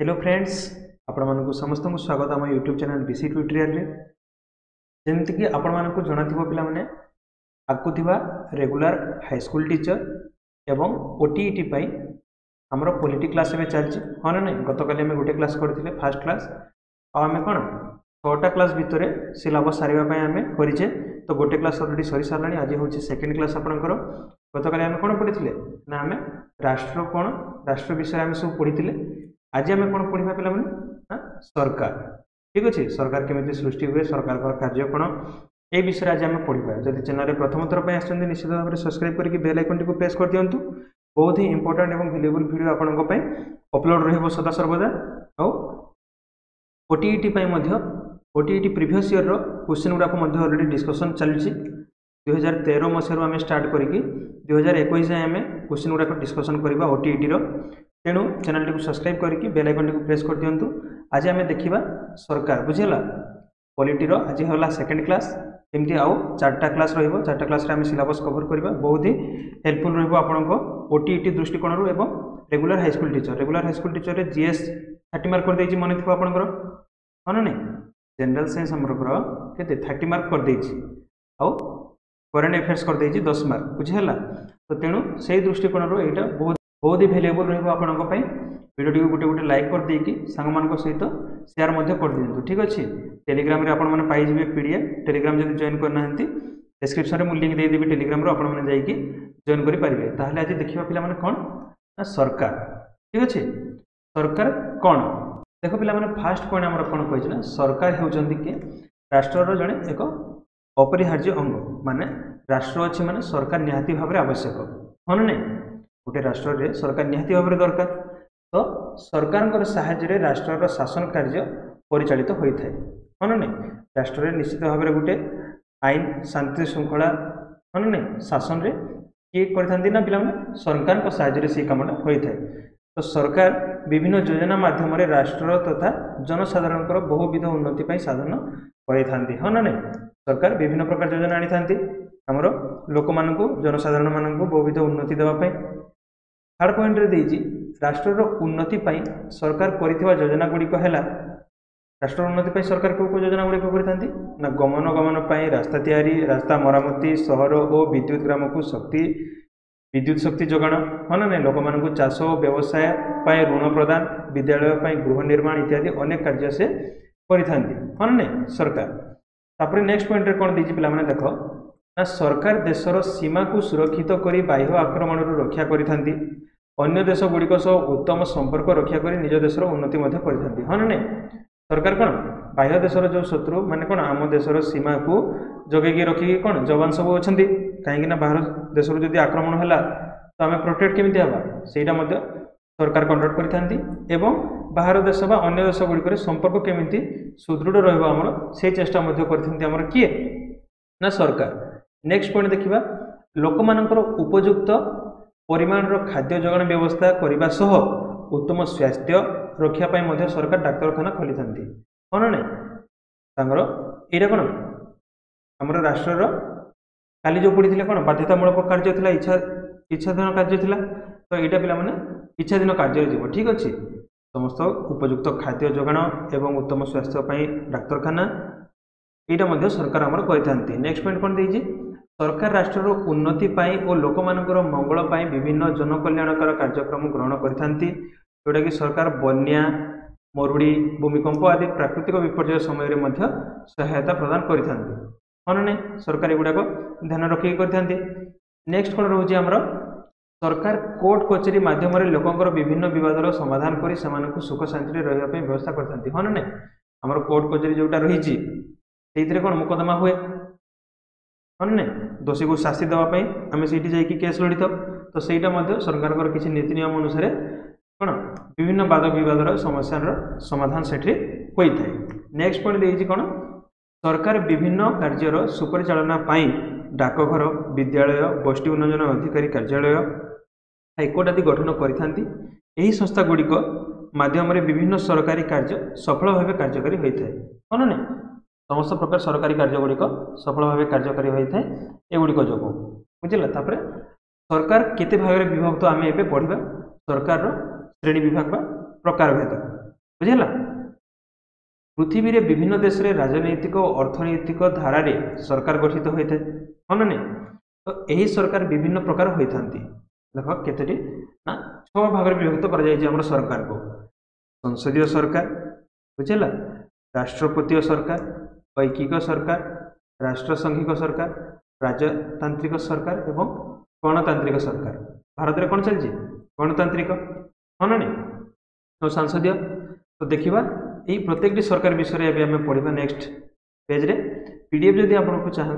Hello friends आपण मानकु समस्तकु स्वागत आम यूट्यूब चैनल बीसी ट्यूटोरियल रे। जेमति कि आपण मानकु जणा थिबो पिला माने आकु थिबा रेगुलर हाई स्कूल टीचर एवं ओटीईटी पई हमरो पॉलिटी क्लास एबे चलछि हो ना नहीं। गत काले गोटे क्लास करथिले फर्स्ट क्लास आमे कोन 6टा क्लास भितर सिलेबस सारिबा पई आमे करिजे। तो गोटे क्लास ऑलरेडी सरी सारलानी, आज होछि सेकंड क्लास आपनकर। गत काले आमे कोन पढिथिले ना आमे राष्ट्र कोन राष्ट्र विषय आमे सब पढिथिले। आज आम कौन पढ़ा पे सरकार, ठीक अच्छे सरकार केमी सृष्टि हुए, सरकार कार्य कौन, ये विषय आज आम पढ़ा। जब चैनल प्रथम थर पर आसते निश्चित भाव में सब्सक्राइब करके बेल आइकन को प्रेस कर दिंतु। बहुत ही इंपोर्टेंट और वैल्यूएबल वीडियो आपंप अपलोड रहा सदा सर्वदा। OTET OTET previous year question गुड़ाक ऑलरेडी डिस्कशन चलती। 2013 मसीह आम स्टार्ट करके 2021 जाए आम क्वेश्चन गुड़ाक डिस्कसन करवा ओटीईटी। तेणु चैनल को सब्सक्राइब करके बेल आइकन को प्रेस कर दिंतु। आज आम देखा सरकार बुझेगा पॉलिटीर। आज है सेकंड क्लास, एमती आउ 4टा क्लास रहा। 4टा क्लास आम सिलेबस कवर करवा, बहुत ही हेल्पफुल रहा ओटीईटी दृष्टिकोण एवं regular high school teacher. Regular high school teacher GS 30 mark कर मन थी आपंकर हाँ ना नहीं। जनरल साइंस हमको 30 मार्क कर आउ करेन्ट एफेयर्स कर 10 मार्क बुझेगा। तो तेणु से दृष्टिकोण यहाँ बहुत ही भेलुएबल रही। वीडियो गोटे गोटे लाइक कर देकी सांग मान सहित शेयर कर दिंतु, ठीक अच्छे। टेलीग्राम रे आपण माने पाइबे पीडीएफ। टेलीग्राम जब जॉइन करना डिस्क्रिप्शन में लिंक देदेवि टेलीग्राम रो आपण माने जाई जॉइन करि पारिबे। ताहले आज देखिबा पिला माने कोन सरकार, ठीक अच्छे। सरकार कोन देखो पिला माने फर्स्ट पॉइंट हमर कोन कहै छना सरकार हेउचंदी कि राष्ट्र रो जने एको अपरिहार्य अंग। माने राष्ट्र अछि माने सरकार निहाती भाबरे आवश्यक होन नै। गोटे राष्ट्र रे सरकार निहाती भाव में दरकार। तो सरकार साहाय्य राष्ट्रर शासन कार्य परिचालित होता है हाँ ना नहीं। राष्ट्र रे निश्चित भाव में गोटे आईन, शांति श्रृंखला हाँ ना नहीं। शासन रे किए करना पे सरकार को साहाय्य से कम होता है। तो सरकार विभिन्न योजना मध्यम राष्ट्र तथा जनसाधारण बहुविध उन्नति साधन करते हाँ ना नहीं। सरकार विभिन्न प्रकार योजना आनी था आमर लोक मान जनसाधारण मानू बहुविध उन्नति देवाई। थर्ड पॉइंट राष्ट्रर उन्नति सरकार करोजना गुड़िक है। राष्ट्र उन्नति सरकार को योजना गुड़िक ना गमन गमन रास्ता तैयारी, रास्ता मरामती, सहर और विद्युत ग्राम को शक्ति विद्युत शक्ति जोगाण हाँ ना नहीं। लोक मान चाष व्यवसाय ऋण प्रदान, विद्यालय गृह निर्माण इत्यादि अनेक कार्य से करना हाँ नहीं सरकार। तापर नेक्स्ट पॉइंट कौन दे पाने देख ना सरकार देशर सीमा को सुरक्षित करी बाह्य आक्रमण रक्षा करी, अन्य देश गुड़िक उत्तम संपर्क रक्षा करी निज देशर उन्नति करी हाँ ना नहीं। सरकार कौन बाह्य देशर जो शत्रु माने कौन आम देशर सीमा को जगेगी रखिकी कौन जवान सब अच्छा कहीं बाहर देश आक्रमण है तो आम प्रोटेक्ट केमती हाँ सहीटा सरकार कंडक्ट करी। बाहर देश बा अन्य देश गुड़िक संपर्क केमती सुदृढ़ रहा से चेष्टा कर किए ना सरकार। नेक्स्ट पॉइंट देखा लोक मानकर उपयुक्त परिमाणर खाद्य जोगाण व्यवस्था करने सह उत्तम स्वास्थ्य रक्षापी सरकार डाक्तखाना खोली था हाँ ना नहीं। यहाँ कौन आम राष्ट्रर काली जो पड़ी कौन बाध्यतामूलक कार्य था इच्छाधीन कार्य था। तो यहाँ पे इच्छाधीन कार्य जीव, ठीक अच्छे। समस्त उपयुक्त खाद्य जोगाण एवं उत्तम स्वास्थ्यपाई डाक्तखाना यहाँ सरकार आमर करते। नेक्स्ट पॉइंट कौन दे सरकार राष्ट्र उन्नति और लोक मान मंगल विभिन्न जनकल्याणकर कार्यक्रम ग्रहण करती, जोटा कि सरकार बन्या, मरुड़ी, भूमिकंप आदि प्राकृतिक विपर्य समय सहायता प्रदान करते हाँ सरकार एगुड़ाक ध्यान रखिक करते। नेक्स्ट कौन रोचे आमर सरकार कोर्ट कचेरी मध्यम लोकंर विभिन्न बदर समाधान कर सुख शांति रही व्यवस्था करते हाँ ना नहीं। आमर कोर्ट कचेरी जोटा रही से कौन मुकदमा हुए हाँ ना दोषी को शास्ति देवाई आम से केस लड़ी था। तो सहीटा सरकार किसी नीति नियम अनुसार कौन विभिन्न वाद बदर समस्या समाधान से होता है। नेक्स्ट पॉइंट देखिए कौन सरकार विभिन्न कार्यर सुपरिचालना डाकघर, विद्यालय, गोष्ठी उन्नयन अधिकारी कार्यालय, हाइकोर्ट आदि गठन कर संस्था गुड़िक मध्यम विभिन्न सरकारी कार्य सफल भाव कार्यकारी होता है हाँ ना। समस्त प्रकार सरकारी कार्य गुड़िक सफल भाव कार्यकारी होता है एगुड़िक जो बुझे। सरकार केते भाग में विभक्त आम ए पढ़ा सरकार श्रेणी विभाग बा प्रकार भेद बुझेगा पृथ्वी रे विभिन्न देश रे राजनैतिक और अर्थनैतिक धारा रे सरकार गठित होता है हाँ ना तो यही सरकार विभिन्न प्रकार होता देख केतोटी ना छह भाग में विभक्त कर सरकार को संसदीय सरकार बुझेगा राष्ट्रपति सरकार ऐकिक सरकार राष्ट्रसंघिक सरकार राजतांत्रिक सरकार एवं गणतांत्रिक सरकार भारत में कौन चलती गणतांत्रिक हाँ ना तो संसदीय तो देखा ये प्रत्येक सरकार विषय में पढ़ा नेक्स्ट पेज रे पीडीएफ जब आपको चाह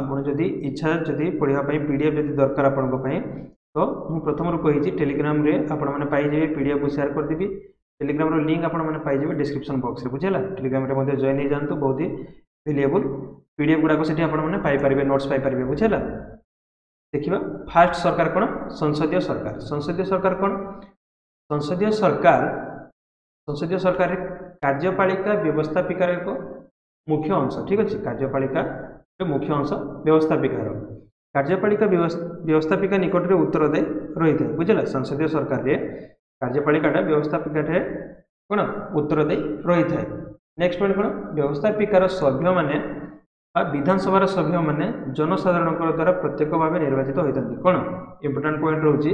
आपड़ी इच्छा जदि पढ़ापी पीडीएफ जब दरकार आपंपाई तो मुझे प्रथम कही टेलीग्राम रे आपजे पीडीएफ को शेयर करदेवि टेलीग्राम रो लिंक आपजे डिस्क्रिप्शन बॉक्स रे बुझेगा टेलीग्राम रे जॉइन हो जातु बहुत ही भेलुएबुल पीडीएफ गुड़ाक से पाइपर नोट्स पाइपर बुझेगा देखा फास्ट सरकार कौन संसदीय सरकार संसदीय सरकार कौन संसदीय सरकार कार्यपालिका व्यवस्थापिकार एक मुख्य अंश ठीक अच्छे कार्यपालिका मुख्य अंश व्यवस्थापिकार कार्यपालिका व्यवस्थापिका निकट में उत्तरदायी रही है बुझेगा संसदीय सरकार रे कार्यपालिका व्यवस्थापिका कौन उत्तरदायी रही है नेक्स्ट पॉइंट कौन व्यवस्थापिकार सभ्य माने विधानसभा सभ्य माने जनसाधारण द्वारा प्रत्येक भाव निर्वाचित होता है कौन इंपोर्टेंट पॉइंट रोचे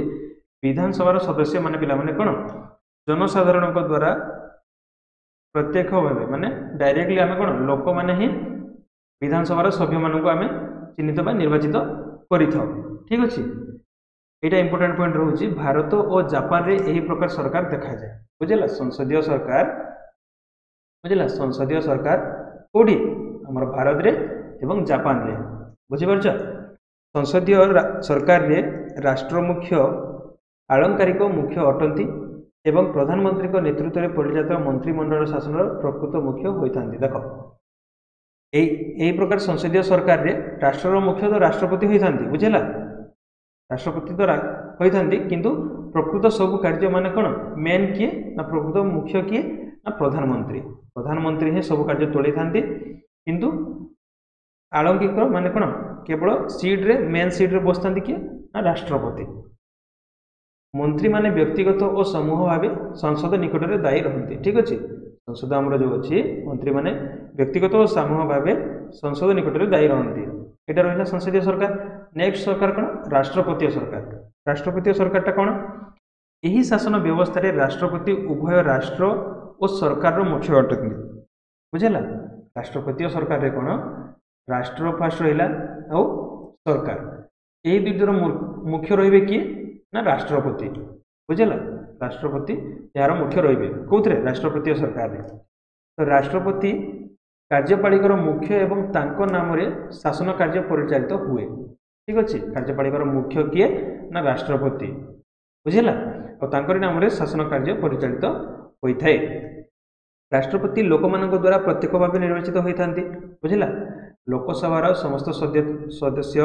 विधानसभा सदस्य माने पिला माने कौन जनसाधारण द्वारा प्रत्यक्ष भाव माने डायरेक्टली आम कौन लोक मैंने ही विधानसभा सभ्य मानक आम चिन्हित बा निर्वाचित करि थाउ ठीक अछि एटा इंपोर्टेंट पॉइंट रहउछि भारत और जापान रे एही प्रकार सरकार देखा जाए बुझला संसदीय सरकार बुझला संसदीय सरकार कोडी हमर भारत रे एवं जापान रे बुझि परछ संसदीय सरकार रे राष्ट्र मुख्य आलंकारिक मुख्य अटंती एवं प्रधानमंत्री को नेतृत्व में परिचालित मंत्रिमंडल शासन प्रकृत मुख्य होता देख यही प्रकार संसदीय सरकार रे राष्ट्र मुख्य तो राष्ट्रपति होता बुझेगा राष्ट्रपति तो होता किंतु प्रकृत सब कार्य मान कौन मेन किए ना प्रकृत मुख्य किए ना प्रधानमंत्री प्रधानमंत्री ही सब कार्य तोल किंतु आलंकिक मान कौन केवल सीट्रे मेन सीट्रे बसता किए ना राष्ट्रपति मंत्री माने व्यक्तिगत और समूह भाव संसद निकट में दायी रहते ठीक अच्छे संसद आमर जो अच्छी मंत्री माने व्यक्तिगत और समूह भाव संसद निकट में दायी रहते यहाँ रहा संसदीय सरकार नेक्स्ट सरकार कौन राष्ट्रपति सरकार कौन यही शासन व्यवस्था रे राष्ट्रपति उभय राष्ट्र और सरकार मुख्य अटंती बुझेगा राष्ट्रपति सरकार कौन राष्ट्र फास्ट रहा और सरकार यही दुईटर मुख्य रे किए ना राष्ट्रपति बुझेगा राष्ट्रपति यार मुख्य रे कौन राष्ट्रपति सरकार रे तो राष्ट्रपति कार्यपालिका मुख्य एवं तांको नाम रे शासन कार्य परिचालित हुए ठीक अच्छे कार्यपालिका मुख्य किए ना राष्ट्रपति बुझेगा और तांको नाम रे शासन कार्य परिचालित होता है राष्ट्रपति लोक मान द्वारा प्रत्यक्ष भाव निर्वाचित होता बुझेगा लोकसभा समस्त सदस्य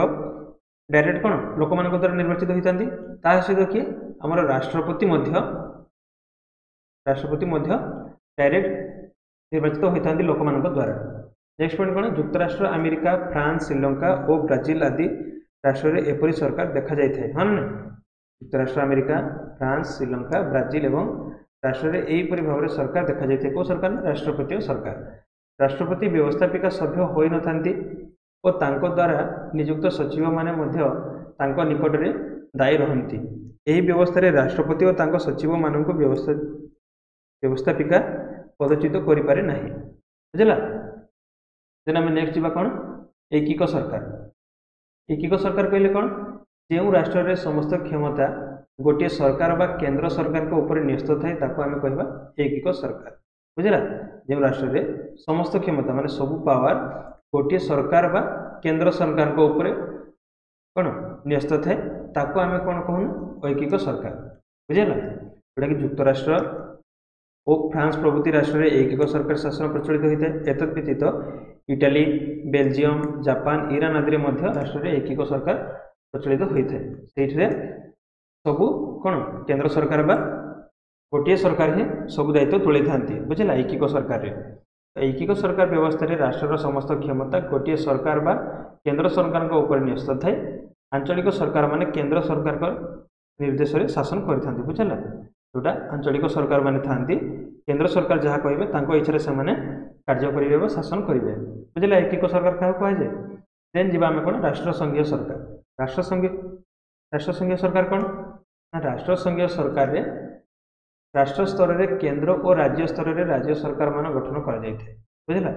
डायरेक्ट कौन लोक मान द्वारा निर्वाचित होता सहित किए आम राष्ट्रपति डायरेक्ट निर्वाचित होता लोक मान द्वारा नेक्स्ट पॉइंट कौन जुक्तराष्ट्र अमेरिका फ्रांस श्रीलंका और ब्राजिल आदि राष्ट्र में एपरी सरकार देखा जाए हाँ ना जुक्तराष्ट्र अमेरिका फ्रांस श्रीलंका ब्राजिल एवं राष्ट्र में यहीपरी भाव में सरकार देखा जाए कौ सरकार राष्ट्रपति सरकार राष्ट्रपति व्यवस्थापिका सभ्य हो न था और तांको द्वारा नियुक्त सचिव माने तांको निकट में दायी रहती यही व्यवस्था रे राष्ट्रपति और तांको सचिव मानक व्यवस्थापिका पदच्युत करें ना बुझेगा देन आम नेक्स्ट जी कौन ऐकिक सरकार कहले कौन जो राष्ट्र रे समस्त क्षमता गोटे सरकार बा केंद्र सरकार को ऊपर न्यस्त थाए ताको आम कहवा ऐकिक सरकार बुझेगा जो राष्ट्र रे समस्त क्षमता माने सबु पावर गोटे सरकार बा केंद्र सरकार को ऊपर कौन न्यस्त थाए ताको आम कौन कहूँ ऐकिक सरकार बुझेगा जोटा कि जुक्तराष्ट्र और फ्रांस प्रभृति राष्ट्र में ऐकिक सरकार शासन प्रचलित होता है एतद् व्यतीत इटाली बेल्जियम जापान ईरान आदि में राष्ट्र में ऐकिक सरकार प्रचलित होता है से सबू कौन केंद्र सरकार बा गोटे सरकार ही सब दायित्व तुले था बुझेगा ऐकिक सरकार ऐकिक सरकार व्यवस्था रे राष्ट्रर समस्त क्षमता गोटे सरकार बा केंद्र सरकार को ऊपर न्यस्त थाए आंचलिक सरकार माने केंद्र सरकार निर्देश रे शासन करथांती बुझला जोटा आंचलिक सरकार माने थांती केंद्र सरकार जहाँ कहे तांको इच्छा से कार्य करेंगे और शासन करेंगे बुझे एक सरकार क्या कहुए देन जी आम कौन राष्ट्रसंघीय सरकार राष्ट्रसंघीय सरकार कौन ना राष्ट्रसंघीय सरकार रे राष्ट्र स्तर रे केंद्र और राज्य स्तर रे राज्य सरकार मान गठन कर बुझला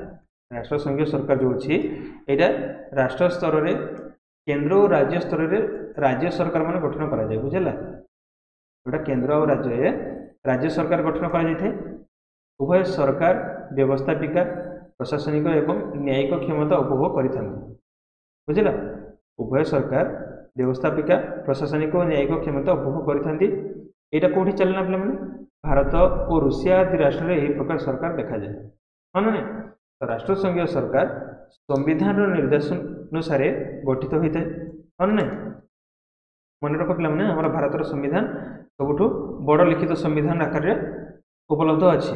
राष्ट्रसंघीय सरकार जो अच्छी यहाँ राष्ट्र स्तर रे केंद्र और राज्य स्तर रे राज्य सरकार मान गठन करा जाए बुझला जोटा केंद्र और राज्य राज्य सरकार गठन करा जाए उभय सरकार व्यवस्थापिका प्रशासनिक एवं न्यायिक क्षमता उपभोग करते बुझला उभय सरकार व्यवस्थापिका प्रशासनिक और न्यायिक क्षमता उपभोग करते यहाँ कौटी चलना पे मैंने भारत और रूसिया आदि राष्ट्र में यही प्रकार सरकार देखा जाए हाँ ना तो राष्ट्रसंघीय सरकार संविधान निर्देशानुसार गठित होता है हाँ ना मन रख पे आम भारतर संविधान सबुठ बड़ लिखित संविधान आकार में उपलब्ध अच्छे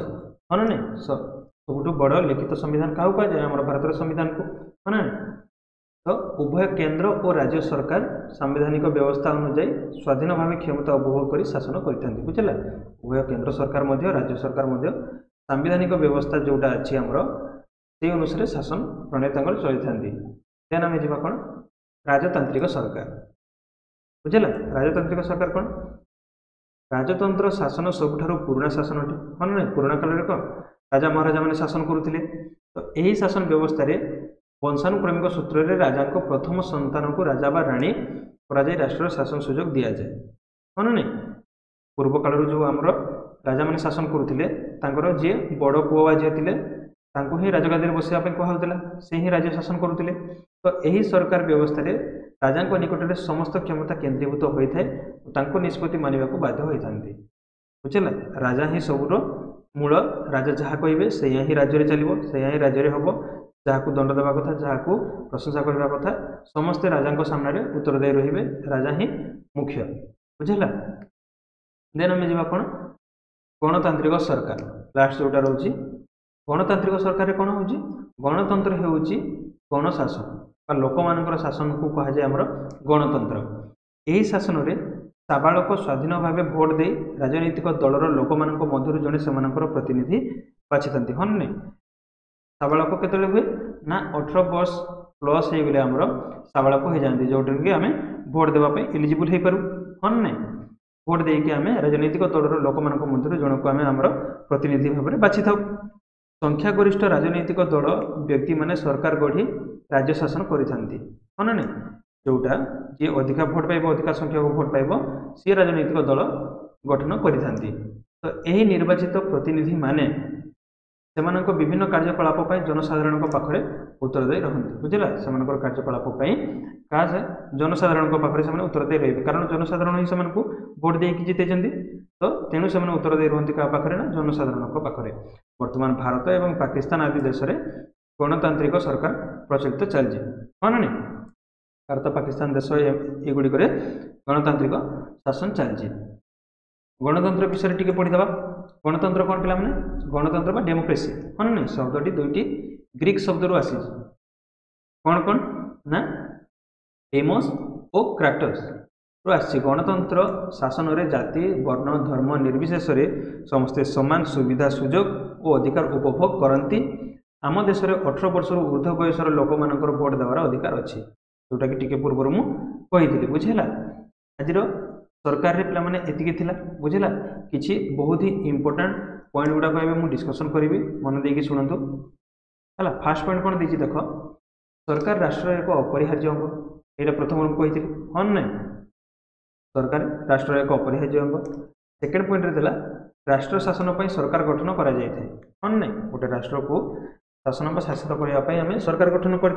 हाँ ना सबुठ बड़ लिखित संविधान क्या कहुए आम भारतर संविधान को हाँ ना तो उभय केंद्र और राज्य सरकार संवैधानिक व्यवस्था अनुजाई स्वाधीन भाव क्षमता उपभोग कर शासन करते बुझला उभय केंद्र सरकार मध्य राज्य सरकार मध्य संवैधानिक व्यवस्था जोटा अच्छी आमर से अनुसार शासन प्रणेता चलती देन आम जावा कौन राजतांत्रिक सरकार बुझला राजतांत्रिक सरकार कौन राजतंत्र शासन सबुठारु पुराणा शासन हाँ ना पुराणा काल में कौन राजा महाराजा मैंने शासन करुले तो यही शासन व्यवस्था वंशानुक्रमिक सूत्र रे राजा को प्रथम संतान को राजा बा राणी कराई राष्ट्र शासन सुजोग दि जाए हाँ ना पूर्व काल जो आमर राजा मैंने शासन करुले जी बड़ पुआ झी थे राजगादी में बसापी कहला से ही राज्य शासन करुले तो यही सरकार व्यवस्था राजा निकट में समस्त क्षमता केन्द्रीभूत होता है निष्पत्ति मानने को बाध्य होता बुझेगा राजा ही सबुर मूल राजा जहाँ कहे से राज्य चलो से राज्य हम जहाँ दंड देवा कथा जहाँ प्रशंसा करने कथा समस्ते राजा सामने उत्तर दे रही राजा ही मुख्य बुझेगा देन आम जावा कौन गणतांत्रिक सरकार लास्ट जोटा रोचे गणतांत्रिक सरकार कौन हो गणतंत्र हो गणशासन लोक मान शासन को कह जाए आम गणतंत्र यही शासन में साबालक स्वाधीन भाव भोट दे राजनीतिक दलर लोक मान मध्य जड़े से प्रतिनिधि बाछिंट हाँ ना साबालक केत हुए ना 18 वर्ष प्लस हो गले आमर साबालक हो जाती जोटा कि आम भोट देवाई एलिजिबल हो पारू हाँ ना भोट दे कि आम राजनीतिक दलर लोक मान मध्य जन को आम आम प्रतिनिधि भाव में बाछि था संख्यागरिष्ठ राजनीतिक दल व्यक्ति मैंने सरकार गढ़ी राज्य शासन करते हाँ ना जोटा जी अधिका भोट पाइब अधिका संख्या भोट पाइब सी राजनीतिक दल गठन करते तो यही निर्वाचित प्रतिनिधि माने से विभिन्न कार्यकलाप जनसाधारण पाखे उत्तरदायी रहते बुझला से कार्यकलाप क्या जनसाधारण पाखे से उत्तरदायी रही कारण जनसाधारण ही से भोट दे जीते तो तेणु से उत्तरदायी रुहत क्या पाखे ना जनसाधारण पाखे बर्तमान भारत एवं पाकिस्तान आदि देश में गणतांत्रिक सरकार प्रचलित चलती हाँ ना भारत पाकिस्तान देश युड़ी गणतांत्रिक शासन चलती गणतंत्र विषय टी पढ़ीद गणतंत्र कौन पे गणतंत्र डेमोक्रेसी हाँ ना शब्दी दुईटी ग्रीक शब्द रू आसी कौन कौन ना डेमोस और क्राटस रू आसी गणतंत्र शासन में जाति वर्ण धर्म निर्विशेष समस्ते सामान सुविधा सुजोग और अधिकार उपभोग करती आम देश में 18 वर्ष ऊर्ध्व बयसर लोक मान भोट देवार अधिकार अच्छी जोटा कि टी पूर्व मुझे बुझेगा आज सरकार रे पे एति बुझेगा किसी बहुत ही इंपोर्टेंट पॉइंट गुड़ाक मुझे डिस्कसन करी मन दे शुणु है फास्ट पॉइंट कौन देख सरकार राष्ट्र एक अपरिहार्य अंग ये प्रथम कही हाँ ना सरकार राष्ट्र एक अपरिहार्य अंग सेकेंड पॉइंट देला राष्ट्र शासन पर सरकार गठन कर गोटे राष्ट्र को शासन पर शासित करने आम सरकार गठन कर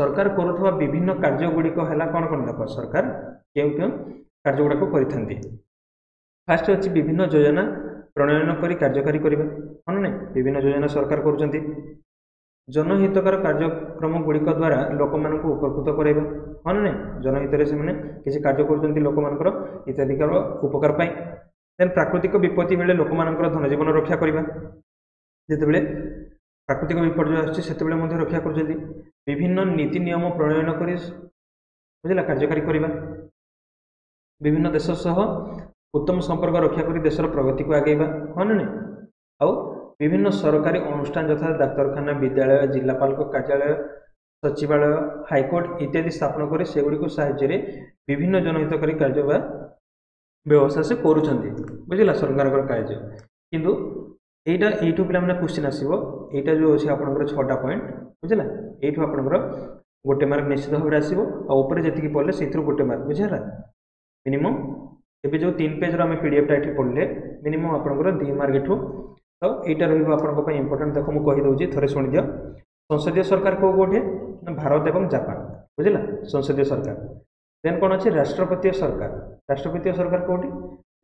सरकार करुवा विभिन्न कार्य गुड़िक है कौन कौन देख सरकार क्यों क्यों कार्य गुड़ाक करते फास्ट अच्छी विभिन्न योजना प्रणयन कर कार्यकारी करवा हाँ ना विभिन्न योजना सरकार कर जनहितकर कार्यक्रम गुड़िक द्वारा लोक मान उपकृत कराइबा हाँ ना जनहित से मैंने किसी कार्य कर लोक मान हिताधिकार उपकार पाई देन प्राकृतिक विपत्ति बेले लोक मान धनजीवन रक्षा करवा जिते प्राकृतिक विपर्य आते रक्षा कर विभिन्न नीति नियम प्रणयन कर बुझला कार्यकारी करवा विभिन्न देश सह उत्तम संपर्क रक्षा कर देशर प्रगति को आगेवा हाँ ना आउ विभिन्न सरकारी अनुष्ठान यथा डाक्तखाना विद्यालय जिलापाल कार्यालय सचिवालय हाईकोर्ट इत्यादि स्थापन कर सेगुड़ी को साहाय्य विभिन्न जनहितकारी कार्य व्यवस्था से करुँच बुझा सरकार कार्य किंतु यहीटा यू पे क्वेश्चन आसो या जो अच्छे आपंकर 6टा पॉइंट बुझे यू आपंकर गोटे मार्क निश्चित भाव में आसो आउे जी पढ़ले से गोटे मार्क बुझेगा मिनिमम एवं जो 3 पेज रमें पीडीएफ ये पढ़ले मिनिमम आपंकर 2 मार्क एठू तो यहाँ रोक इंपोर्टेंट देख मुझे कहीदे थे शुणिदि संसदीय सरकार को गोटे भारत एवं जापान बुझा संसदीय सरकार देन कौन अच्छे राष्ट्रपति सरकार कौटी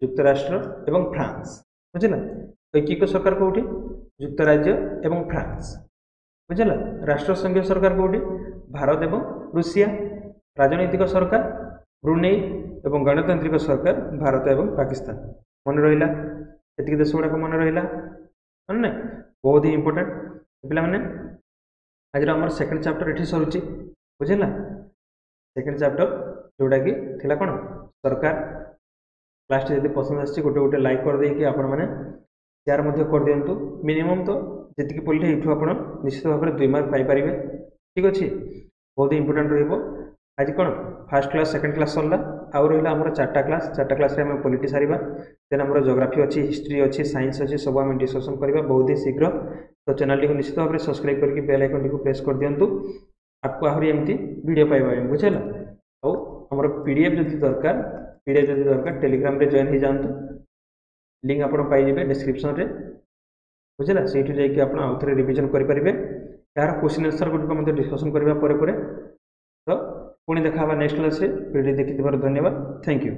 युक्तराष्ट्र एवं फ्रांस बुझा ऐकिक सरकार कौटी युक्तराज्य एवं फ्रांस बुझा राष्ट्रसंघ सरकार कौटी भारत एवं रूसिया राजनीतिक सरकार ब्रुनेई एवं गणतांत्रिक सरकार भारत एवं पाकिस्तान मन रहा ये देश गुड़ाक मन रहा ना बहुत ही इंपोर्टेंट पे आज आम सेकेंड चैप्टर ये सरुच्ची बुझेगा सेकेंड चैप्टर जोटा कि थिला कौन सरकार लास्ट यदि पसंद आसी गोटे गोटे लाइक कर देके आपण मैंने शेयर कर दिंतु मिनिमम तो जीत पड़े यूँ आप निश्चित भाव में 2 मार्क पाइपर ठीक अच्छे बहुत ही इंपोर्टेंट रज कौन फास्ट क्लास सेकेंड क्लास सरला आउ रहा आम 4टा क्लास में पॉलिटी सारा देन आम जोग्राफी अच्छी हिस्ट्री अच्छी साइंस अच्छी सब आम डिस्कसन करवा बहुत ही शीघ्र तो चैनल टी निश्चित भाव में सब्सक्राइब करके बेल आइकन टी प्रेस कर दिंतु आपको आहरी एमती वीडियो पाइबा बुझे आउ आम पीडीएफ जदि दरकार टेलीग्राम रे जॉइन हो जातु लिंक आप डिस्क्रिप्शन रे बुझेगा से आउे रिविजन करें यार क्वेश्चन आंसर गुड़िक डिस्कसन करने तो पुणी देखा नेक्स्ट क्लास रे वीडियो देखि धन्यवाद थैंक यू।